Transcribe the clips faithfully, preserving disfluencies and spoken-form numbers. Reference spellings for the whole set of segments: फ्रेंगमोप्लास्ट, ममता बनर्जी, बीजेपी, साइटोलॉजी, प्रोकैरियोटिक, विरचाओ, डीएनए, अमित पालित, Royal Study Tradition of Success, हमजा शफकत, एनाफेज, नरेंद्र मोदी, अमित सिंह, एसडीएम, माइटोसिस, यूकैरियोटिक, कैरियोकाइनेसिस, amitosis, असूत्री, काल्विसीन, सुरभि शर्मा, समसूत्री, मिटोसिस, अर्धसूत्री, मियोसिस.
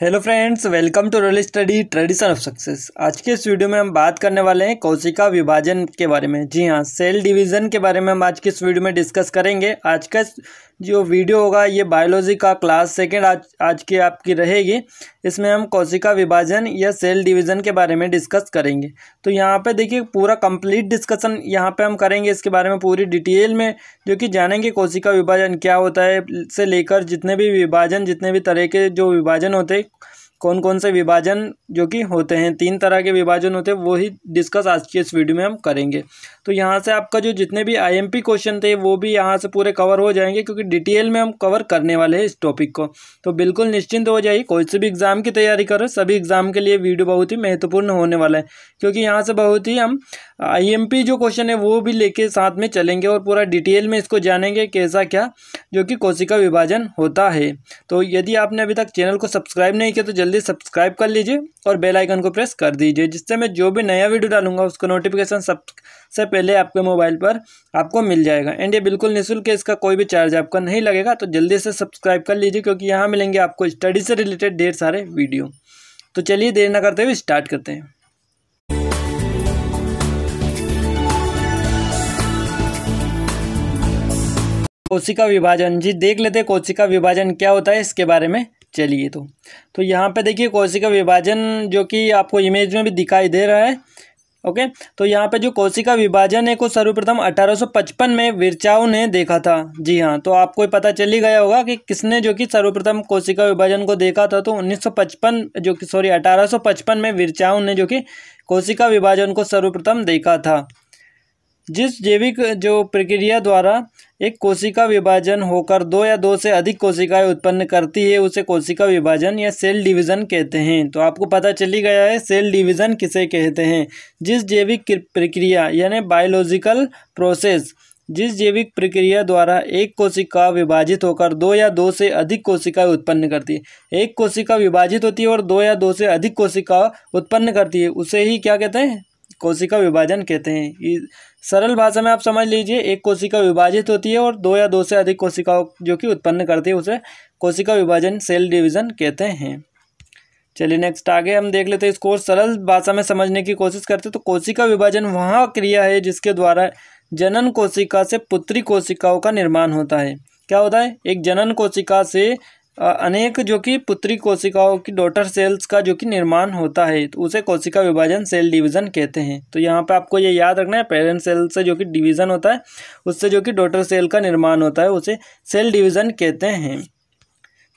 Hello friends, welcome to royal study tradition of success. आज के इस वीडियो में हम बात करने वाले हैं कोशिका विभाजन के बारे में। जी हाँ, सेल डिवीज़न के बारे में हम आज के इस वीडियो में डिस्कस करेंगे। आज का जो वीडियो होगा ये बायोलॉजी का क्लास सेकंड आज आज की आपकी रहेगी। इसमें हम कोशिका विभाजन या सेल डिवीज़न के बारे में डिस्कस करेंगे। तो यहाँ पे देखिए पूरा कंप्लीट डिस्कशन यहाँ पे हम करेंगे इसके बारे में पूरी डिटेल में, जो कि जानेंगे कोशिका विभाजन क्या होता है से लेकर जितने भी विभाजन जितने भी तरह के जो विभाजन होते हैं, कौन कौन से विभाजन जो कि होते हैं, तीन तरह के विभाजन होते हैं, वो ही डिस्कस आज की इस वीडियो में हम करेंगे। तो यहाँ से आपका जो जितने भी आईएमपी क्वेश्चन थे वो भी यहाँ से पूरे कवर हो जाएंगे, क्योंकि डिटेल में हम कवर करने वाले हैं इस टॉपिक को। तो बिल्कुल निश्चिंत हो जाइए, कोई से भी एग्ज़ाम की तैयारी करो, सभी एग्ज़ाम के लिए वीडियो बहुत ही महत्वपूर्ण होने वाला है, क्योंकि यहाँ से बहुत ही हम आईएमपी जो क्वेश्चन है वो भी लेके साथ में चलेंगे और पूरा डिटेल में इसको जानेंगे कैसा क्या जो कि कोशिका विभाजन होता है। तो यदि आपने अभी तक चैनल को सब्सक्राइब नहीं किया तो जल्दी सब्सक्राइब कर लीजिए और बेल आइकन को प्रेस कर दीजिए, जिससे मैं जो भी नया वीडियो डालूंगा उसका नोटिफिकेशन सबसे पहले आपके मोबाइल पर आपको मिल जाएगा। एंड ये बिल्कुल निःशुल्क है, इसका कोई भी चार्ज आपका नहीं लगेगा। तो जल्दी से सब्सक्राइब कर लीजिए, क्योंकि यहाँ मिलेंगे आपको स्टडी से रिलेटेड ढेर सारे वीडियो। तो चलिए देर ना करते हुए स्टार्ट करते हैं। कोशिका विभाजन, जी देख लेते हैं कोशिका विभाजन क्या होता है इसके बारे में। चलिए तो तो यहाँ पे देखिए कोशिका विभाजन जो कि आपको इमेज में भी दिखाई दे रहा है। ओके, तो यहाँ पे जो कोशिका विभाजन है को सर्वप्रथम अठारह सौ पचपन में विरचाओ ने देखा था। जी हाँ, तो आपको पता चल ही गया होगा कि किसने जो कि सर्वप्रथम कोशिका विभाजन को देखा था। तो उन्नीस सौ पचपन जो कि सॉरी अठारह सौ पचपन में विरचाओ ने जो कि कोशिका विभाजन को सर्वप्रथम देखा था। जिस जैविक जो प्रक्रिया द्वारा एक कोशिका विभाजन होकर दो या दो से अधिक कोशिकाएं उत्पन्न करती है उसे कोशिका विभाजन या सेल डिवीज़न कहते हैं। तो आपको पता चली गया है सेल डिवीज़न किसे कहते हैं। जिस जैविक प्रक्रिया यानी बायोलॉजिकल प्रोसेस, जिस जैविक प्रक्रिया द्वारा एक कोशिका विभाजित होकर दो या दो से अधिक कोशिकाएं उत्पन्न करती है। एक कोशिका विभाजित होती है और दो या दो से अधिक कोशिका उत्पन्न करती है, उसे ही क्या कहते हैं, कोशिका विभाजन कहते हैं। सरल भाषा में आप समझ लीजिए, एक कोशिका विभाजित होती है और दो या दो से अधिक कोशिकाओं जो कि उत्पन्न करती है उसे कोशिका विभाजन सेल डिवीज़न कहते हैं। चलिए नेक्स्ट आगे हम देख लेते हैं, इसको सरल भाषा में समझने की कोशिश करते हैं। तो कोशिका विभाजन वह क्रिया है जिसके द्वारा जनन कोशिका से पुत्री कोशिकाओं का निर्माण होता है। क्या होता है, एक जनन कोशिका से अनेक जो कि पुत्री कोशिकाओं की डॉटर सेल्स का जो कि निर्माण होता है, तो उसे कोशिका विभाजन सेल डिवीज़न कहते हैं। तो यहाँ पे आपको ये या याद रखना है, पेरेंट सेल से जो कि डिवीज़न होता है उससे जो कि डॉटर सेल का निर्माण होता है उसे सेल डिवीज़न कहते हैं।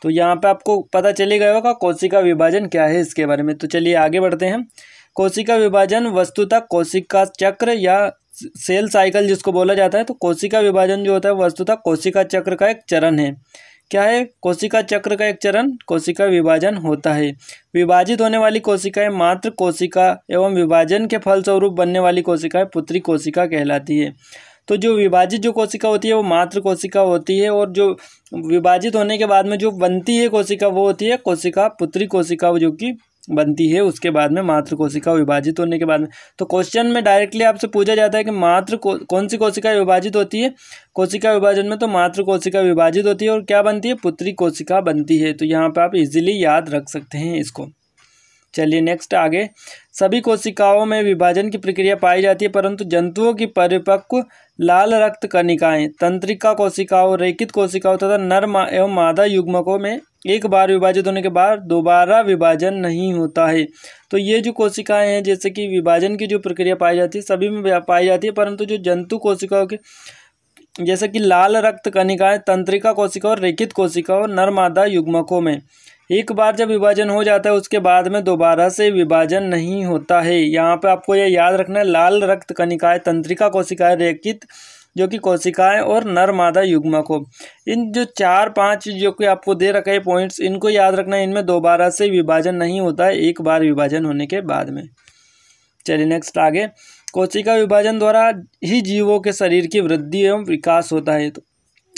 तो यहाँ पे आपको पता चले गया होगा कोशिका विभाजन क्या है इसके बारे में। तो चलिए आगे बढ़ते हैं। कोशिका विभाजन वस्तुतः कोशिका चक्र या सेल साइकिल जिसको बोला जाता है, तो कोशिका विभाजन जो होता है वस्तुतः कोशिका चक्र का एक चरण है। क्या है, कोशिका चक्र का एक चरण कोशिका विभाजन होता है। विभाजित होने वाली कोशिकाएं मात्र कोशिका एवं विभाजन के फलस्वरूप बनने वाली कोशिकाएं पुत्री कोशिका कहलाती है। तो जो विभाजित जो कोशिका होती है वो मात्र कोशिका होती है, और जो विभाजित होने के बाद में जो बनती है कोशिका वो होती है कोशिका पुत्री कोशिका जो कि बनती है उसके बाद में मात्र कोशिका विभाजित होने के बाद में। तो क्वेश्चन में डायरेक्टली आपसे पूछा जाता है कि मात्र को, कौन सी कोशिका विभाजित होती है कोशिका विभाजन में, तो मात्र कोशिका विभाजित होती है और क्या बनती है, पुत्री कोशिका बनती है। तो यहाँ पे आप इजीली याद रख सकते हैं इसको। चलिए नेक्स्ट आगे, सभी कोशिकाओं में विभाजन की प्रक्रिया पाई जाती है, परंतु जंतुओं की परिपक्व लाल रक्त कणिकाएं तंत्रिका कोशिकाओं रेखित कोशिकाओं तथा नर एवं मादा युग्मकों में एक बार विभाजित होने के बाद दोबारा विभाजन नहीं होता है। तो ये जो कोशिकाएं हैं जैसे कि विभाजन की जो प्रक्रिया पाई जाती है सभी में पाई जाती है, परंतु जो जंतु कोशिकाओं के जैसे कि लाल रक्त कणिकाएं तंत्रिका कोशिका और रेखित कोशिका और नर मादा युग्मकों में एक बार जब विभाजन हो जाता है उसके बाद में दोबारा से विभाजन नहीं होता है। यहाँ पे आपको यह याद रखना है, लाल रक्त कणिकाएं तंत्रिका कोशिकाएं रेखित जो कि कोशिकाएं और नर मादा युग्मकों, इन जो चार पांच जो कि आपको दे रखे हैं पॉइंट्स, इनको याद रखना है। इनमें दोबारा से विभाजन नहीं होता है एक बार विभाजन होने के बाद में। चलिए नेक्स्ट आगे, कोशिका विभाजन द्वारा ही जीवों के शरीर की वृद्धि एवं विकास होता है। तो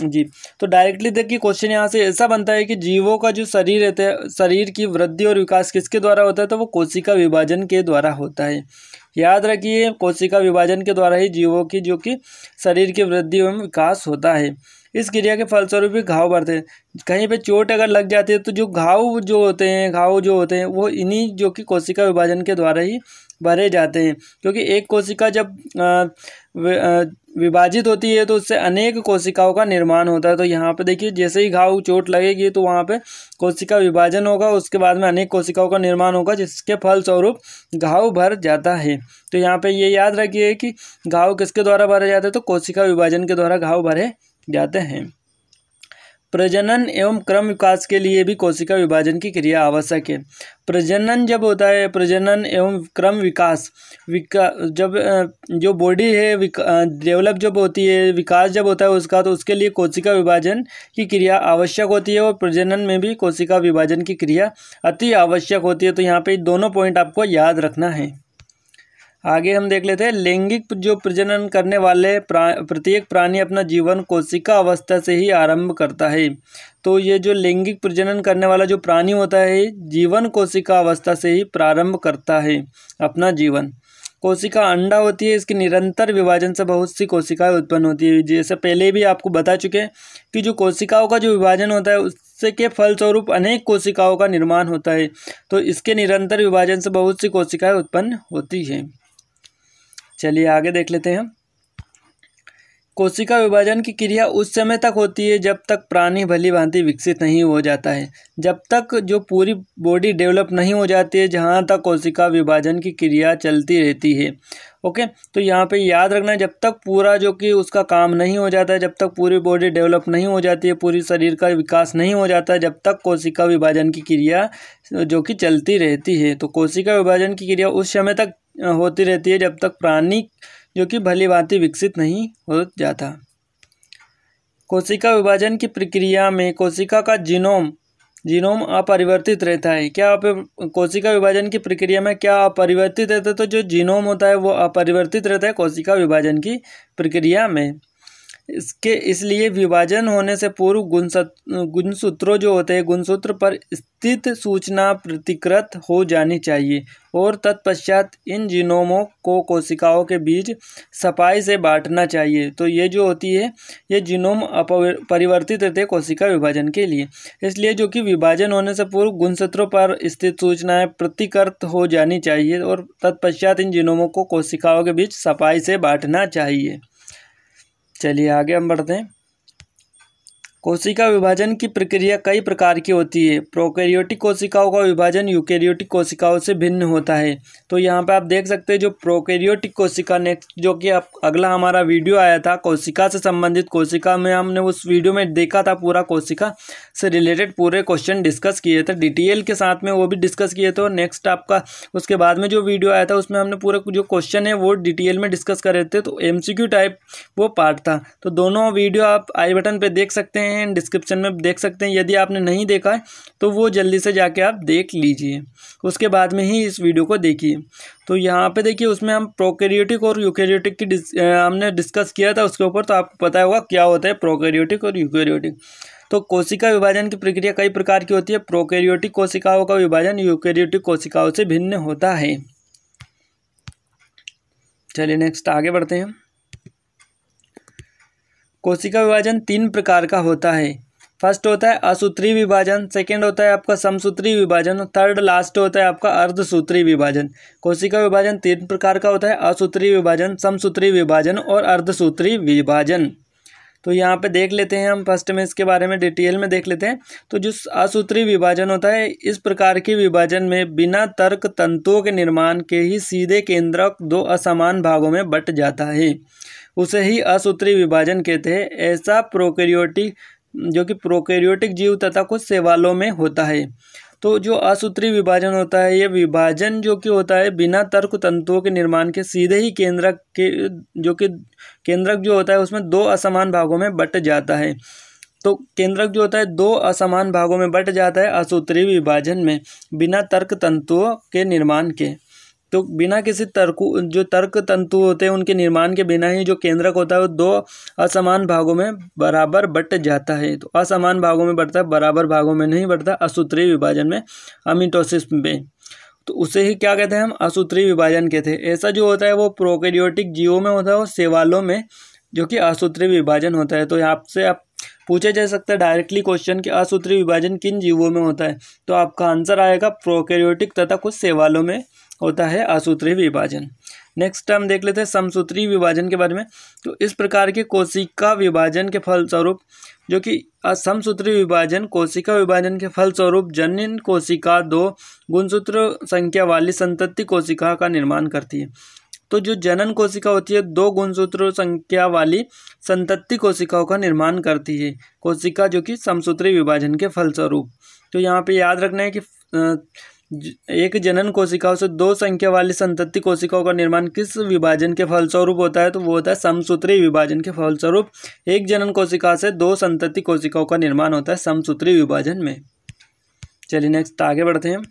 जी। तो डायरेक्टली देखिए क्वेश्चन यहाँ से ऐसा बनता है कि जीवों का जो शरीर रहता है, शरीर की वृद्धि और विकास किसके द्वारा होता है, तो वो कोशिका विभाजन के द्वारा होता है। याद रखिए कोशिका विभाजन के द्वारा ही जीवों की जो कि शरीर की वृद्धि एवं विकास होता है। इस क्रिया के फलस्वरूप भी घाव बढ़ते हैं। कहीं पे चोट अगर लग जाती है तो जो घाव जो होते हैं घाव जो होते हैं वो इन्हीं जो कि कोशिका विभाजन के द्वारा ही भरे जाते हैं, क्योंकि एक कोशिका जब विभाजित होती है तो उससे अनेक कोशिकाओं का निर्माण होता है। तो यहाँ पे देखिए जैसे ही घाव चोट लगेगी तो वहाँ पे कोशिका विभाजन होगा, उसके बाद में अनेक कोशिकाओं का निर्माण होगा जिसके फलस्वरूप घाव भर जाता है। तो यहाँ पे ये याद रखिए कि घाव किसके द्वारा भरा जाता है, तो कोशिका विभाजन के द्वारा घाव भरे जाते हैं। प्रजनन एवं क्रम विकास के लिए भी कोशिका विभाजन की क्रिया आवश्यक है। प्रजनन जब होता है, प्रजनन एवं क्रम विकास विका जब जो बॉडी है डेवलप जब होती है, विकास जब होता है उसका, तो उसके लिए कोशिका विभाजन की क्रिया आवश्यक होती है और प्रजनन में भी कोशिका विभाजन की क्रिया अति आवश्यक होती है। तो यहाँ पे दोनों पॉइंट आपको याद रखना है। आगे हम देख लेते हैं, लैंगिक जो प्रजनन करने वाले प्रा, प्रत्येक प्राणी अपना जीवन कोशिका अवस्था से ही आरंभ करता है। तो ये जो लैंगिक प्रजनन करने वाला जो प्राणी होता है जीवन कोशिका अवस्था से ही प्रारंभ करता है अपना जीवन। कोशिका अंडा होती है, इसके निरंतर विभाजन से बहुत सी कोशिकाएं उत्पन्न होती है। जैसे पहले भी आपको बता चुके हैं कि जो कोशिकाओं का जो विभाजन होता है उससे के फलस्वरूप अनेक कोशिकाओं का निर्माण होता है। तो इसके निरंतर विभाजन से बहुत सी कोशिकाएं उत्पन्न होती है। चलिए आगे देख लेते हैं, कोशिका विभाजन की क्रिया उस समय तक होती है जब तक प्राणी भली भांति विकसित नहीं हो जाता है, जब तक जो पूरी बॉडी डेवलप नहीं हो जाती है, जहाँ तक कोशिका विभाजन की क्रिया चलती रहती है। ओके, तो यहाँ पे याद रखना है जब तक पूरा जो कि उसका काम नहीं हो जाता है, जब तक पूरी बॉडी डेवलप नहीं हो जाती है, पूरी शरीर का विकास नहीं हो जाता है, जब तक कोशिका विभाजन की क्रिया जो कि चलती रहती है। तो कोशिका विभाजन की क्रिया उस समय तक होती रहती है जब तक प्राणी जो कि भली भांति विकसित नहीं हो जाता। कोशिका विभाजन की प्रक्रिया में कोशिका का जीनोम जीनोम अपरिवर्तित रहता है। क्या आप कोशिका विभाजन की प्रक्रिया में क्या अपरिवर्तित रहता है, तो जो जीनोम होता है वो अपरिवर्तित रहता है कोशिका विभाजन की प्रक्रिया में। इसके इसलिए विभाजन होने से पूर्व गुणसूत्रों जो होते हैं गुणसूत्र पर स्थित सूचना प्रतिकृत हो जानी चाहिए और तत्पश्चात इन जीनोमों को कोशिकाओं के बीच सफाई से बांटना चाहिए। तो ये जो होती है ये जीनोम अपरिवर्तित रहते हैं कोशिका विभाजन के लिए, इसलिए जो कि विभाजन होने से पूर्व गुणसूत्रों पर स्थित सूचनाएँ प्रतिकृत हो जानी चाहिए और तत्पश्चात इन जीनोमों को कोशिकाओं के बीच सफाई से बांटना चाहिए। चलिए आगे हम बढ़ते हैं, कोशिका विभाजन की प्रक्रिया कई प्रकार की होती है। प्रोकैरियोटिक कोशिकाओं का विभाजन यूकैरियोटिक कोशिकाओं से भिन्न होता है। तो यहाँ पे आप देख सकते हैं जो प्रोकैरियोटिक कोशिका नेक्स्ट जो कि आप अगला हमारा वीडियो आया था कोशिका से संबंधित, कोशिका में हमने उस वीडियो में देखा था पूरा कोशिका से रिलेटेड पूरे क्वेश्चन डिस्कस किए थे डिटेल के साथ में, वो भी डिस्कस किए थे। और नेक्स्ट आपका उसके बाद में जो वीडियो आया था उसमें हमने पूरा जो क्वेश्चन है वो डिटेल में डिस्कस कर रहे थे, तो एम सी क्यू टाइप वो पार्ट था। तो दोनों वीडियो आप आई बटन पर देख सकते हैं, डिस्क्रिप्शन में देख सकते हैं। यदि आपने नहीं देखा है तो वो जल्दी से जाके आप देख लीजिए, उसके बाद में ही इस वीडियो को देखिए। तो यहाँ पे देखिए उसमें हम प्रोकैरियोटिक और यूकैरियोटिक की डिस, हमने डिस्कस किया था उसके ऊपर, तो आपको पता होगा क्या होता है प्रोकैरियोटिक और यूकैरियोटिक। तो कोशिका विभाजन की प्रक्रिया कई प्रकार की होती है। प्रोकैरियोटिक कोशिकाओं का विभाजन यूकैरियोटिक कोशिकाओं से भिन्न होता है। चलिए नेक्स्ट आगे बढ़ते हैं, कोशिका विभाजन तीन प्रकार का होता है। फर्स्ट होता है असूत्री विभाजन, सेकंड होता है आपका समसूत्री विभाजन, थर्ड लास्ट होता है आपका अर्धसूत्री विभाजन। कोशिका विभाजन तीन प्रकार का होता है, असूत्री विभाजन, समसूत्री विभाजन और अर्धसूत्री विभाजन। तो यहाँ पे देख लेते हैं हम फर्स्ट में इसके बारे में डिटेल में देख लेते हैं। तो जो असूत्री विभाजन होता है, इस प्रकार के विभाजन में बिना तर्क तंतुओं के निर्माण के ही सीधे केंद्रक दो असमान भागों में बट जाता है, उसे ही असूत्री विभाजन कहते हैं। ऐसा प्रोकैरियोटिक जो कि प्रोकैरियोटिक जीव तथा कुछ शैवालों में होता है। तो जो असूत्री विभाजन होता है, ये विभाजन जो कि होता है बिना तर्क तंतुओं के निर्माण के सीधे ही केंद्रक के जो कि केंद्रक जो होता है उसमें दो असमान भागों में बट जाता है। तो केंद्रक जो होता है दो असमान भागों में बट जाता है असूत्री विभाजन में बिना तर्क तंतुओं के निर्माण के। तो बिना किसी तर्कु जो तर्क तंतु होते हैं उनके निर्माण के बिना ही जो केंद्रक होता है वो दो असमान भागों में बराबर बट जाता है। तो असमान भागों में बढ़ता है, बराबर भागों में नहीं बढ़ता। असूत्रीय विभाजन में अमिटोसिस में तो उसे ही क्या कहते हैं हम, असूत्रीय विभाजन कहते हैं। ऐसा जो होता है वो प्रोकैरियोटिक जीवों में होता है और शैवालों में जो कि असूत्रीय विभाजन होता है। तो आपसे आप पूछे जा सकता है डायरेक्टली क्वेश्चन कि असूत्रीय विभाजन किन जीवों में होता है, तो आपका आंसर आएगा प्रोकैरियोटिक तथा कुछ शैवालों में होता है असूत्रीय विभाजन। नेक्स्ट हम देख लेते हैं समसूत्रीय विभाजन के बारे में। तो इस प्रकार के कोशिका विभाजन के फलस्वरूप जो कि समसूत्रीय विभाजन कोशिका विभाजन के फलस्वरूप जनन कोशिका दो गुणसूत्र संख्या वाली संतति कोशिका का निर्माण करती है। तो जो जनन कोशिका होती है दो गुणसूत्र संख्या वाली संतति कोशिकाओं का निर्माण करती है, कोशिका जो कि समसूत्री विभाजन के फलस्वरूप। तो यहाँ पे याद रखना है कि एक जनन कोशिकाओं से दो संख्या वाली संतति कोशिकाओं का निर्माण किस विभाजन के फलस्वरूप होता है, तो वो होता है समसूत्री विभाजन के फलस्वरूप। एक जनन कोशिका से दो संतति कोशिकाओं का निर्माण होता है समसूत्री विभाजन में। चलिए नेक्स्ट आगे बढ़ते हैं।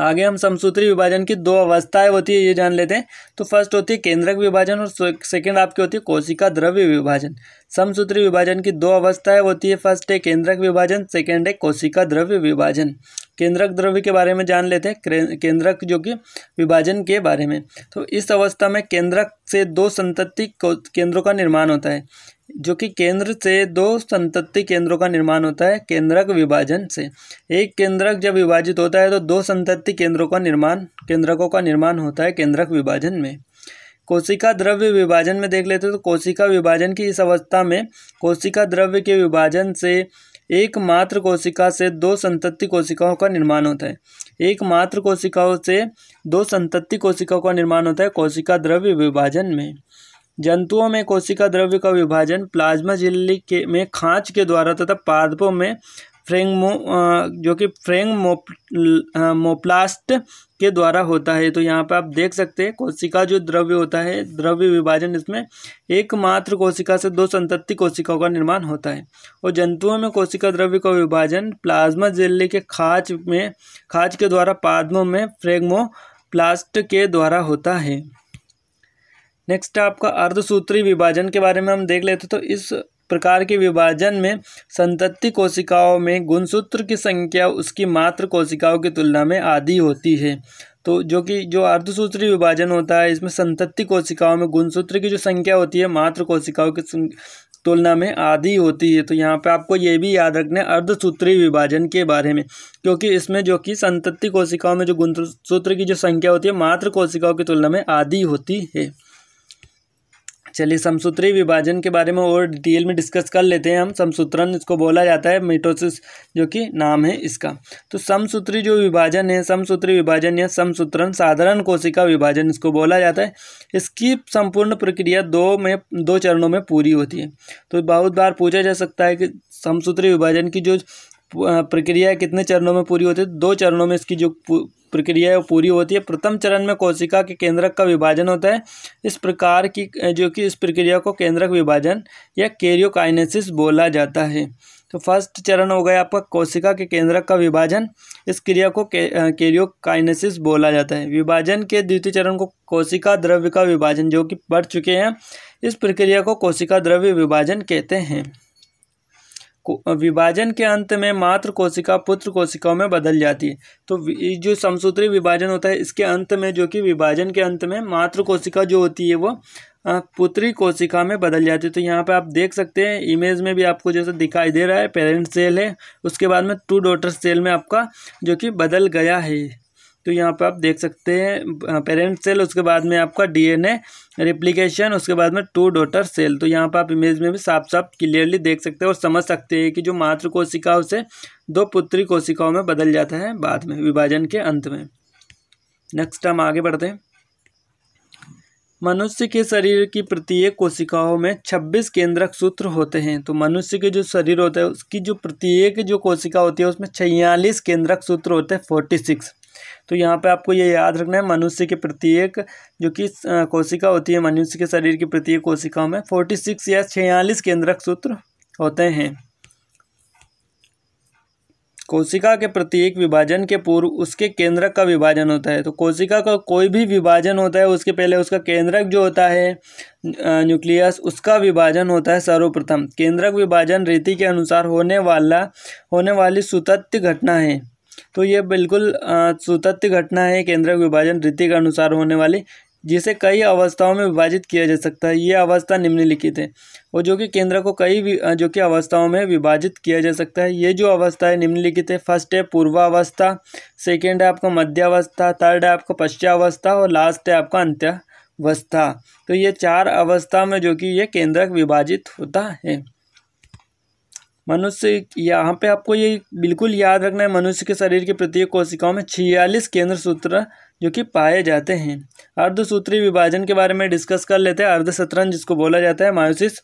आगे हम समसूत्री विभाजन की दो अवस्थाएं होती है ये जान लेते हैं। तो फर्स्ट होती है केंद्रक विभाजन और सेकंड आपकी होती है कोशिका द्रव्य विभाजन। समसूत्री विभाजन की दो अवस्थाएं होती है, फर्स्ट है केंद्रक विभाजन, सेकंड है कोशिका द्रव्य विभाजन। केंद्रक द्रव्य के बारे में जान लेते हैं, केंद्रक जो कि विभाजन के बारे में। तो इस अवस्था में केंद्रक से दो संतति केंद्रों का निर्माण होता है, जो कि केंद्र से दो संतति केंद्रों का निर्माण होता है केंद्रक विभाजन से। एक केंद्रक जब विभाजित होता है तो दो संतति केंद्रों का निर्माण केंद्रकों का निर्माण होता है केंद्रक विभाजन में। कोशिका द्रव्य विभाजन में देख लेते हैं तो कोशिका विभाजन की इस अवस्था में कोशिका द्रव्य के विभाजन से एकमात्र कोशिका से दो संतति कोशिकाओं का निर्माण होता है। एकमात्र कोशिकाओं से दो संतति कोशिकाओं का निर्माण होता है कोशिका द्रव्य विभाजन में। जंतुओं में कोशिका द्रव्य का विभाजन प्लाज्मा झिल्ली के में खांच के द्वारा तथा पादपों में फ्रेंगमो जो कि फ्रेंगमोप्लास्ट के द्वारा होता है। तो यहाँ पर आप देख सकते हैं कोशिका जो द्रव्य होता है द्रव्य विभाजन, इसमें एकमात्र कोशिका से दो संतति कोशिकाओं का निर्माण होता है। और जंतुओं में कोशिका द्रव्य का विभाजन प्लाज्मा झिल्ली के खांच में खांच के द्वारा पादपों में फ्रेंगमोप्लास्ट के द्वारा होता है। नेक्स्ट आपका अर्धसूत्री विभाजन के बारे में हम देख लेते हैं। तो इस प्रकार के विभाजन में संतति कोशिकाओं में गुणसूत्र की संख्या उसकी मात्र कोशिकाओं की तुलना में आधी होती है। तो जो कि जो अर्धसूत्री विभाजन होता है इसमें संतति कोशिकाओं में गुणसूत्र की जो संख्या होती है मात्र कोशिकाओं की तुलना में आधी होती है। तो यहाँ पे आपको ये भी याद रखना है अर्धसूत्री विभाजन के बारे में, क्योंकि इसमें जो कि संतति कोशिकाओं में जो गुणसूत्र की जो संख्या होती है मात्र कोशिकाओं की तुलना में आधी होती है। चलिए समसूत्री विभाजन के बारे में और डिटेल में डिस्कस कर लेते हैं हम। समसूत्रण इसको बोला जाता है, मिटोसिस जो कि नाम है इसका। तो समसूत्री जो विभाजन है समसूत्री विभाजन या समसूत्रण साधारण कोशिका विभाजन इसको बोला जाता है। इसकी संपूर्ण प्रक्रिया दो में दो चरणों में पूरी होती है। तो बहुत बार पूछा जा सकता है कि समसूत्री विभाजन की जो प्रक्रिया कितने चरणों में पूरी होती है, दो चरणों में इसकी जो प्रक्रिया है वो पूरी होती है। प्रथम चरण में कोशिका के केंद्रक का विभाजन होता है, इस प्रकार की जो कि इस प्रक्रिया को केंद्रक विभाजन या कैरियोकाइनेसिस बोला जाता है। तो फर्स्ट चरण हो गया आपका कोशिका के केंद्रक का विभाजन, इस क्रिया को कैरियोकाइनेसिस बोला जाता है। विभाजन के द्वितीय चरण को कोशिका द्रव्य का विभाजन जो कि बढ़ चुके हैं, इस प्रक्रिया को कोशिका द्रव्य विभाजन कहते हैं। विभाजन के अंत में मात्र कोशिका पुत्र कोशिकाओं में बदल जाती है। तो जो समसूत्री विभाजन होता है इसके अंत में जो कि विभाजन के अंत में मात्र कोशिका जो होती है वो पुत्री कोशिका में बदल जाती है। तो यहाँ पे आप देख सकते हैं इमेज में भी आपको जैसा दिखाई दे रहा है पेरेंट सेल है, उसके बाद में टू डॉटर सेल में आपका जो कि बदल गया है। तो यहाँ पे आप देख सकते हैं पेरेंट सेल, उसके बाद में आपका डीएनए रेप्लिकेशन, उसके बाद में टू डॉटर सेल। तो यहाँ पे आप इमेज में भी साफ साफ क्लियरली देख सकते हैं और समझ सकते हैं कि जो मातृ कोशिकाओं से दो पुत्री कोशिकाओं में बदल जाता है बाद में विभाजन के अंत में। नेक्स्ट हम आगे बढ़ते हैं। मनुष्य के शरीर की प्रत्येक कोशिकाओं में छब्बीस केंद्रक सूत्र होते हैं। तो मनुष्य के जो शरीर होता है उसकी जो प्रत्येक जो कोशिका होती है उसमें छियालीस केंद्रक सूत्र होते हैं, फोर्टी सिक्स। तो यहाँ पे आपको ये याद रखना है मनुष्य के प्रत्येक जो कि कोशिका होती है मनुष्य के शरीर की प्रत्येक कोशिकाओं में छियालीस या छियालीस केंद्रक सूत्र होते हैं। कोशिका के प्रत्येक विभाजन के पूर्व उसके केंद्रक का विभाजन होता है। तो कोशिका का कोई भी विभाजन होता है उसके पहले उसका केंद्रक जो होता है न्यूक्लियस, उसका विभाजन होता है सर्वप्रथम। केंद्रक विभाजन रीति के अनुसार होने वाला होने वाली सुतत्य घटना है। तो ये बिल्कुल सुतत्य घटना है केंद्रक विभाजन रीति के अनुसार होने वाली, जिसे कई अवस्थाओं में विभाजित किया जा सकता है। ये अवस्था निम्नलिखित है, और जो कि केंद्र को कई जो कि अवस्थाओं में विभाजित किया जा सकता है। ये जो अवस्था है निम्नलिखित है। फर्स्ट है पूर्वावस्था, सेकंड है आपका मध्यावस्था, थर्ड है आपका पश्चावस्था और लास्ट है आपका अंत्यावस्था। तो ये चार अवस्था में जो कि ये केंद्रक विभाजित होता है। मनुष्य, यहाँ पे आपको ये बिल्कुल याद रखना है, मनुष्य के शरीर की प्रत्येक कोशिकाओं में छियालीस केंद्र सूत्र जो कि पाए जाते हैं। अर्धसूत्री विभाजन के बारे में डिस्कस कर लेते हैं। अर्धसंतरण जिसको बोला जाता है, मायोसिस।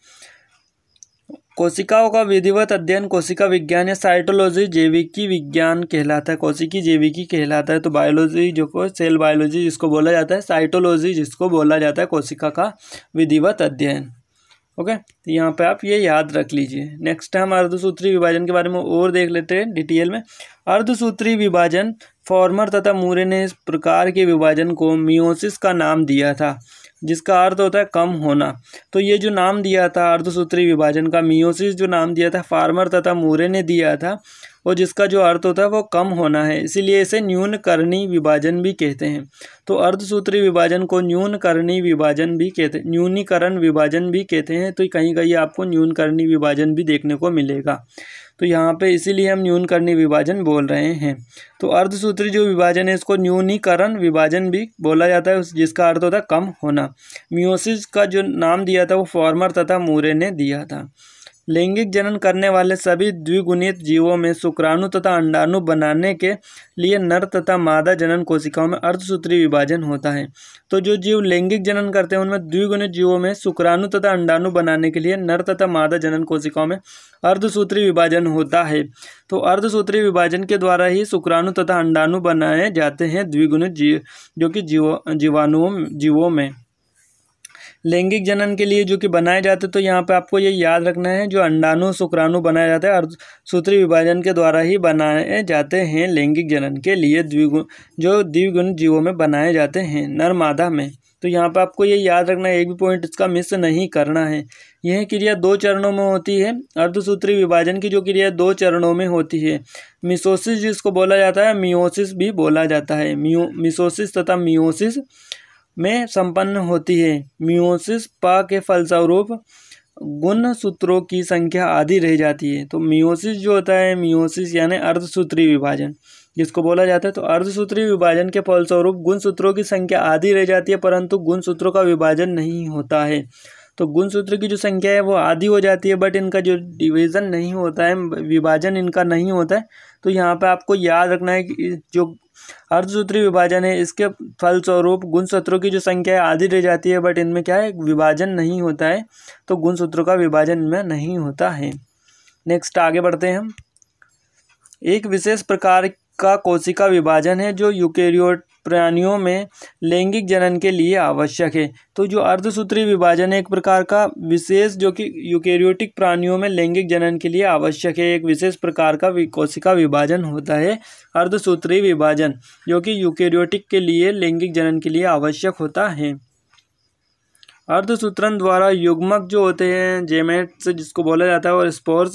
कोशिकाओं का विधिवत अध्ययन कोशिका विज्ञान या साइटोलॉजी जैविकी विज्ञान कहलाता है, कोशिकी जैविकी कहलाता है। तो बायोलॉजी जो को सेल बायोलॉजी जिसको बोला जाता है, साइटोलॉजी जिसको बोला जाता है कोशिका का विधिवत अध्ययन। ओके, तो यहाँ पे आप ये याद रख लीजिए। नेक्स्ट हम अर्धसूत्री विभाजन के बारे में और देख लेते हैं डिटेल में। अर्धसूत्री विभाजन, फॉर्मर तथा मूरे ने इस प्रकार के विभाजन को मियोसिस का नाम दिया था, जिसका अर्थ होता है कम होना। तो ये जो नाम दिया था अर्धसूत्री विभाजन का, मियोसिस जो नाम दिया था फार्मर तथा मूरे ने दिया था, और जिसका जो अर्थ होता है वो कम होना है, इसीलिए इसे न्यूनकर्णी विभाजन भी कहते हैं। तो अर्धसूत्री विभाजन को न्यूनकर्णी विभाजन भी कहते हैं, न्यूनीकरण विभाजन भी कहते हैं। तो कहीं कहीं आपको न्यूनकर्णी विभाजन भी देखने को मिलेगा। तो यहाँ पे इसीलिए हम न्यूनकर्णी विभाजन बोल रहे हैं। तो अर्धसूत्री जो विभाजन है इसको न्यूनीकरण विभाजन भी बोला जाता है, जिसका अर्थ होता है कम होना। मियोसिस का जो नाम दिया था वो फॉर्मर तथा मूरे ने दिया था। लैंगिक जनन करने वाले सभी द्विगुणित जीवों में शुक्राणु तथा अंडाणु बनाने के लिए नर तथा मादा जनन कोशिकाओं में अर्धसूत्री विभाजन होता है। तो जो जीव लैंगिक जनन करते हैं उनमें द्विगुणित जीवों में शुक्राणु तथा अंडाणु बनाने के लिए नर तथा मादा जनन कोशिकाओं में अर्धसूत्री विभाजन होता है। तो अर्धसूत्री विभाजन के द्वारा ही शुक्राणु तथा अंडाणु बनाए जाते हैं द्विगुणित जीव जो कि जीवाणुओं जीवों में लैंगिक जनन के लिए जो कि बनाए जाते। तो यहाँ पे आपको ये याद रखना है, जो अंडाणु शुक्राणु बनाए जाते हैं अर्धसूत्री विभाजन के द्वारा ही बनाए जाते हैं लैंगिक जनन के लिए, द्विगुण जो द्विगुण जीवों में बनाए जाते हैं नर मादा में। तो यहाँ पे आपको ये याद रखना है, एक भी पॉइंट इसका मिस नहीं करना है। यह क्रिया दो चरणों में होती है। अर्धसूत्री विभाजन की जो क्रिया दो चरणों में होती है। मिसोसिस जिसको बोला जाता है, मियोसिस भी बोला जाता है। मियो मिसोसिस तथा मियोसिस में संपन्न होती है। मियोसिस पा के फलस्वरूप गुण सूत्रों की संख्या आधी रह जाती है। तो मियोसिस जो होता है, मियोसिस यानी अर्धसूत्री विभाजन जिसको बोला जाता है। तो अर्धसूत्री विभाजन के फलस्वरूप गुण सूत्रों की संख्या आधी रह जाती है, परंतु गुण सूत्रों का विभाजन नहीं होता है। तो गुण सूत्र की जो संख्या है वो आधी हो जाती है, बट इनका जो डिवीज़न नहीं होता है, विभाजन इनका नहीं होता है। तो यहाँ पे आपको याद रखना है कि जो अर्धसूत्री विभाजन है इसके फलस्वरूप गुण सूत्रों की जो संख्या है आधी रह जाती है, बट इनमें क्या है, विभाजन नहीं होता है। तो गुण सूत्रों का विभाजन इनमें नहीं होता है। नेक्स्ट आगे बढ़ते हैं हम। एक विशेष प्रकार का कोशिका विभाजन है जो यूकेरियोट प्राणियों में लैंगिक जनन के लिए आवश्यक है। तो जो अर्धसूत्री विभाजन है एक प्रकार का विशेष जो कि यूकेरियोटिक प्राणियों में लैंगिक जनन के लिए आवश्यक है, एक विशेष प्रकार का कोशिका विभाजन होता है अर्धसूत्री विभाजन, जो कि यूकेरियोटिक के लिए लैंगिक जनन के लिए आवश्यक होता है। अर्धसूत्रण द्वारा युग्मक जो होते हैं, जेमेट्स जिसको बोला जाता है, और स्पोर्स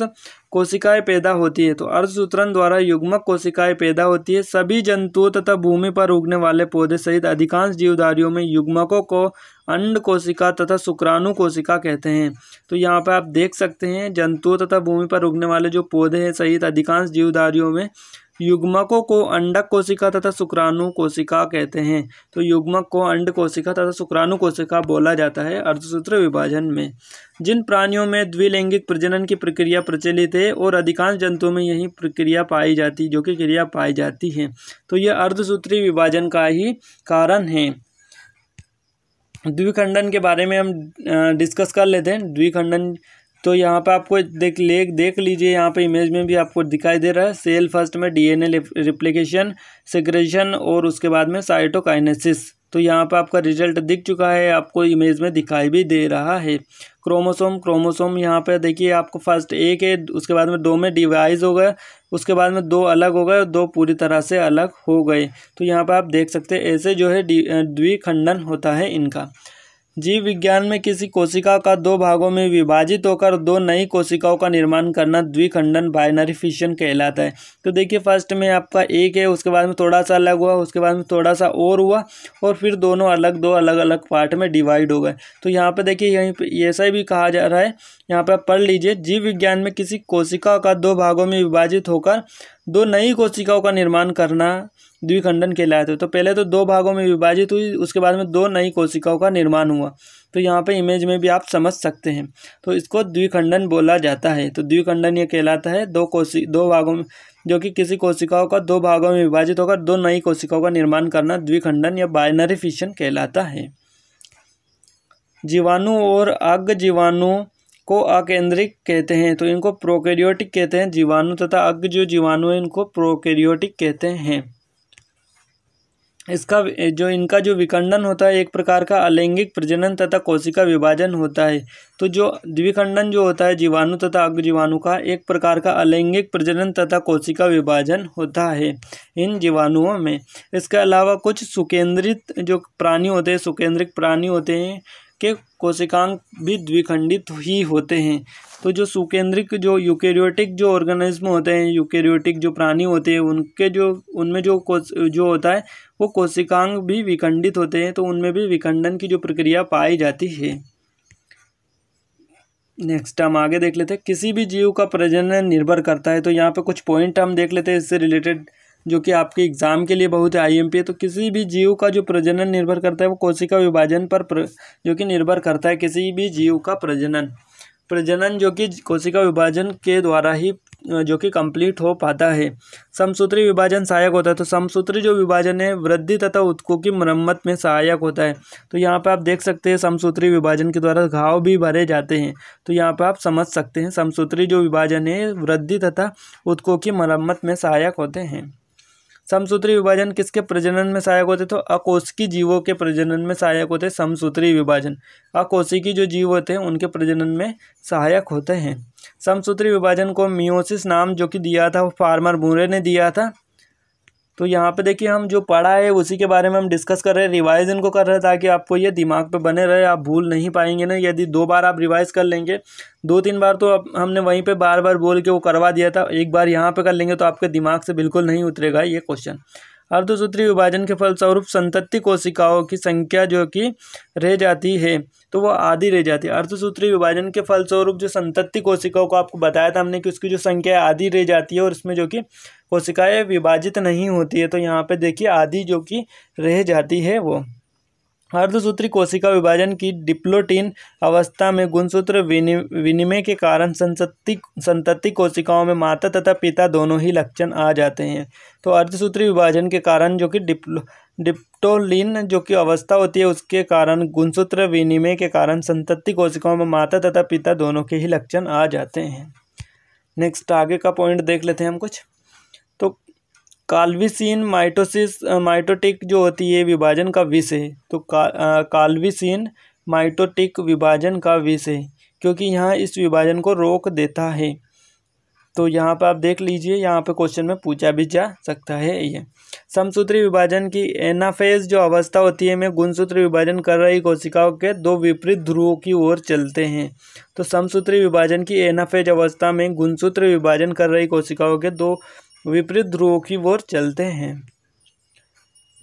कोशिकाएं पैदा होती है। तो अर्धसूत्रण द्वारा युग्मक कोशिकाएं पैदा होती है। सभी जंतुओं तथा भूमि पर उगने वाले पौधे सहित अधिकांश जीवधारियों में युग्मकों को अंड कोशिका तथा शुक्राणु कोशिका कहते हैं। तो यहाँ पर आप देख सकते हैं, जंतुओं तथा भूमि पर उगने वाले जो पौधे हैं सहित अधिकांश जीवधारियों में युग्मकों को अंडक कोशिका तथा शुक्राणु कोशिका कहते हैं। तो युग्मक को अंड कोशिका तथा शुक्राणु कोशिका बोला जाता है अर्धसूत्र विभाजन में। जिन प्राणियों में द्विलैंगिक प्रजनन की प्रक्रिया प्रचलित है और अधिकांश जंतुओं में यही प्रक्रिया पाई जाती जो कि क्रिया पाई जाती है, तो यह अर्धसूत्री विभाजन का ही कारण है। द्विखंडन के बारे में हम डिस्कस कर लेते हैं। द्विखंडन, तो यहाँ पे आपको देख ले देख लीजिए, यहाँ पे इमेज में भी आपको दिखाई दे रहा है। सेल फर्स्ट में डीएनए रेप्लिकेशन, सेग्रेशन और उसके बाद में साइटोकाइनेसिस। तो यहाँ पर आपका रिजल्ट दिख चुका है, आपको इमेज में दिखाई भी दे रहा है। क्रोमोसोम क्रोमोसोम यहाँ पर देखिए आपको फर्स्ट एक है, उसके बाद में दो में डिवाइड हो गए, उसके बाद में दो अलग हो गए, दो पूरी तरह से अलग हो गए। तो यहाँ पर आप देख सकते हैं ऐसे जो है द्विखंडन होता है इनका। जीव विज्ञान में किसी कोशिका का दो भागों में विभाजित होकर दो नई कोशिकाओं का निर्माण करना द्विखंडन बाइनरी फिशन कहलाता है। तो देखिए फर्स्ट में आपका एक है, उसके बाद में थोड़ा सा अलग हुआ, उसके बाद में थोड़ा सा और हुआ, और फिर दोनों अलग दो अलग अलग पार्ट में डिवाइड हो गए। तो यहाँ पे देखिए यहीं पर ऐसा भी कहा जा रहा है, यहाँ पर पढ़ लीजिए, जीव विज्ञान में किसी कोशिका का दो भागों में विभाजित होकर दो नई कोशिकाओं का निर्माण करना द्विखंडन कहलाते हैं। तो पहले तो दो भागों में विभाजित हुई, उसके बाद में दो नई कोशिकाओं का निर्माण हुआ। तो यहाँ पे इमेज में भी आप समझ सकते हैं, तो इसको द्विखंडन बोला जाता है। तो द्विखंडन ये कहलाता है दो कोशि दो भागों में, जो कि किसी कोशिकाओं का दो भागों में विभाजित होकर दो नई कोशिकाओं का निर्माण करना द्विखंडन या बाइनरी फिशन कहलाता है। जीवाणु और अग जीवाणु को अकेंद्रिक कहते हैं, तो इनको प्रोकैरियोटिक कहते हैं। जीवाणु तथा अग जो जीवाणु है इनको प्रोकैरियोटिक कहते हैं। इसका जो इनका जो विखंडन होता है एक प्रकार का अलैंगिक प्रजनन तथा कोशिका विभाजन होता है। तो जो द्विखंडन जो होता है जीवाणु तथा अग जीवाणु का, एक प्रकार का अलैंगिक प्रजनन तथा कोशिका विभाजन होता है इन जीवाणुओं में। इसके अलावा कुछ सुकेंद्रित जो प्राणी होते हैं, सुकेंद्रित प्राणी होते हैं के कोशिकांग भी द्विखंडित ही होते हैं। तो जो सुकेंद्रिक जो यूकेरियोटिक जो ऑर्गेनिज्म होते हैं, यूकेरियोटिक जो प्राणी होते हैं, उनके जो उनमें जो जो होता है वो कोशिकांग भी विखंडित होते हैं। तो उनमें भी विखंडन की जो प्रक्रिया पाई जाती है। नेक्स्ट हम आगे देख लेते हैं, किसी भी जीव का प्रजनन निर्भर करता है। तो यहाँ पे कुछ पॉइंट हम देख लेते हैं इससे रिलेटेड, जो कि आपके एग्ज़ाम के लिए बहुत है, आईएमपी है। तो किसी भी जीव का जो प्रजनन निर्भर करता है वो कोशिका विभाजन पर प्र... जो कि निर्भर करता है। किसी भी जीव का प्रजनन प्रजनन जो कि कोशिका विभाजन के द्वारा ही जो कि कंप्लीट हो पाता है। समसूत्री विभाजन सहायक होता है। तो समसूत्री जो विभाजन है वृद्धि तथा ऊतकों की मरम्मत में सहायक होता है। तो यहाँ पर आप देख सकते हैं समसूत्री विभाजन के द्वारा घाव भी भरे जाते हैं। तो यहाँ पर आप समझ सकते हैं समसूत्री जो विभाजन है वृद्धि तथा ऊतकों की मरम्मत में सहायक होते हैं। समसूत्री विभाजन किसके प्रजनन में सहायक होते हैं? तो अकोशिकी जीवों के प्रजनन में सहायक होते हैं समसूत्री विभाजन। अकोशिकी जो जीव होते हैं उनके प्रजनन में सहायक होते हैं। समसूत्री विभाजन को मियोसिस नाम जो कि दिया था वो फार्मर मूरे ने दिया था। तो यहाँ पे देखिए हम जो पढ़ा है उसी के बारे में हम डिस्कस कर रहे हैं, रिवाइज इनको कर रहे हैं ताकि आपको ये दिमाग पे बने रहे, आप भूल नहीं पाएंगे ना। यदि दो बार आप रिवाइज कर लेंगे, दो तीन बार तो आप हमने वहीं पे बार बार बोल के वो करवा दिया था, एक बार यहाँ पे कर लेंगे तो आपके दिमाग से बिल्कुल नहीं उतरेगा ये क्वेश्चन। अर्धसूत्री विभाजन के फलस्वरूप संतति कोशिकाओं की संख्या जो कि रह जाती है तो वो आधी रह जाती है। अर्धसूत्री विभाजन के फलस्वरूप जो संतति कोशिकाओं को आपको बताया था हमने कि उसकी जो संख्या आधी रह जाती है और इसमें जो कि कोशिकाएं विभाजित नहीं होती है। तो यहाँ पे देखिए आधी जो कि रह जाती है वो। अर्धसूत्री कोशिका विभाजन की डिप्लोटीन अवस्था में गुणसूत्र विनिमय के कारण संतति संतति कोशिकाओं में माता तथा पिता दोनों ही लक्षण आ जाते हैं। तो अर्धसूत्री विभाजन के कारण जो कि डिप्लो डिप्टोलिन जो कि अवस्था होती है उसके कारण गुणसूत्र विनिमय के कारण संतति कोशिकाओं में माता तथा पिता दोनों के ही लक्षण आ जाते हैं। नेक्स्ट आगे का पॉइंट देख लेते हैं हम कुछ। तो काल्विसीन माइटोसिस माइटोटिक जो होती है विभाजन का विषय। तो का, आ, काल्विसीन माइटोटिक विभाजन का विषय, क्योंकि यहाँ इस विभाजन को रोक देता है। तो यहाँ पर आप देख लीजिए, यहाँ पर क्वेश्चन में पूछा भी जा सकता है ये। समसूत्री विभाजन की एनाफेज जो अवस्था होती है में गुणसूत्र विभाजन कर रही कोशिकाओं के दो विपरीत ध्रुवों की ओर चलते हैं। तो समसूत्री विभाजन की एनाफेज अवस्था में गुणसूत्र विभाजन कर रही कोशिकाओं के दो विपरीत ध्रुवों की ओर चलते हैं।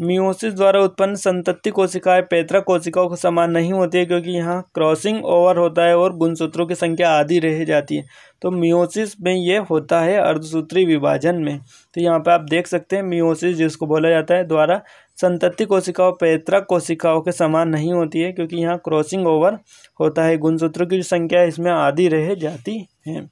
मियोसिस द्वारा उत्पन्न संतति कोशिकाएं पैतृक कोशिकाओं के समान नहीं होती है, क्योंकि यहाँ क्रॉसिंग ओवर होता है और गुणसूत्रों की संख्या आधी रह जाती है। तो मियोसिस में ये होता है अर्धसूत्री विभाजन में। तो यहाँ पे आप देख सकते हैं मियोसिस जिसको बोला जाता है द्वारा संतति कोशिकाओं पैतृक कोशिकाओं के समान नहीं होती है, क्योंकि यहाँ क्रॉसिंग ओवर होता है, गुणसूत्रों की संख्या इसमें आधी रह जाती है।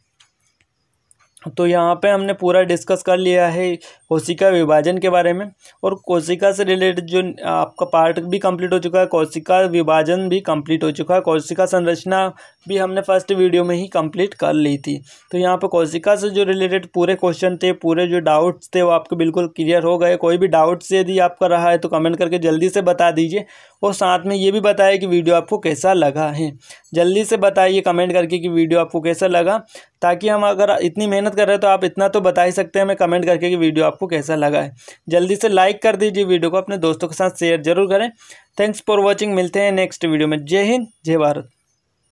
तो यहाँ पे हमने पूरा डिस्कस कर लिया है कोशिका विभाजन के बारे में, और कोशिका से रिलेटेड जो आपका पार्ट भी कंप्लीट हो चुका है, कोशिका विभाजन भी कंप्लीट हो चुका है, कोशिका संरचना भी हमने फर्स्ट वीडियो में ही कंप्लीट कर ली थी। तो यहाँ पे कोशिका से जो रिलेटेड पूरे क्वेश्चन थे, पूरे जो डाउट्स थे वो आपके बिल्कुल क्लियर हो गए। कोई भी डाउट्स यदि आपका रहा है तो कमेंट करके जल्दी से बता दीजिए, और साथ में ये भी बताया कि वीडियो आपको कैसा लगा है। जल्दी से बताइए कमेंट करके कि वीडियो आपको कैसा लगा, ताकि हम अगर इतनी मेहनत कर रहे हैं तो आप इतना तो बता ही सकते हैं हमें कमेंट करके कि वीडियो आपको कैसा लगा है। जल्दी से लाइक कर दीजिए, वीडियो को अपने दोस्तों के साथ शेयर जरूर करें। थैंक्स फॉर वॉचिंग, मिलते हैं नेक्स्ट वीडियो में। जय हिंद, जय भारत।